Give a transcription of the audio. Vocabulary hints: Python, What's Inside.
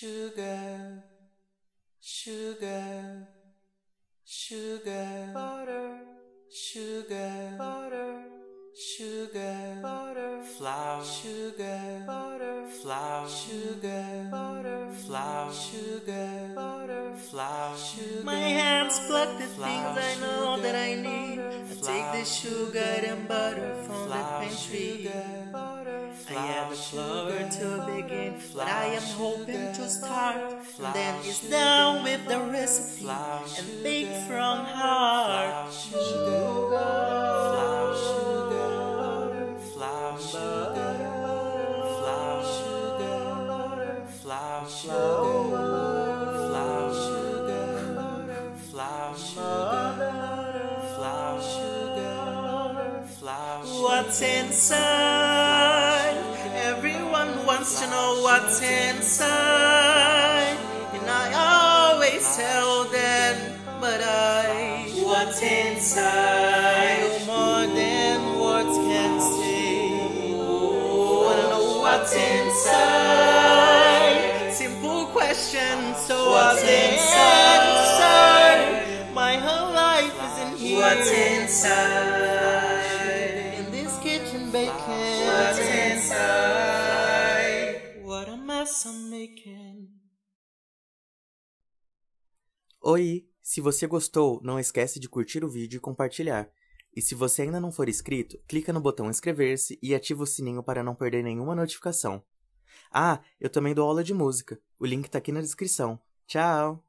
Sugar, sugar, sugar, butter, sugar, butter, sugar, butter, flour, sugar, butter, flour, sugar, butter, flour, sugar, butter, flour, sugar. My hands pluck the things I know that I need. I take the sugar and butter from the pantry. I am a flower to begin, but I am hoping to start. Then it's down with the recipe and bake from heart. What's inside? Everyone wants to know what's inside, and I always tell them, but what's inside? More than words can say. Wanna know what's inside? Simple question. So what's inside? My whole life is in here. What's inside? Baking. What's inside? What a mess I'm making. Oi! Se você gostou, não esquece de curtir o vídeo e compartilhar. E se você ainda não for inscrito, clica no botão inscrever-se e ativa o sininho para não perder nenhuma notificação. Ah, eu também dou aula de música. O link tá aqui na descrição. Tchau!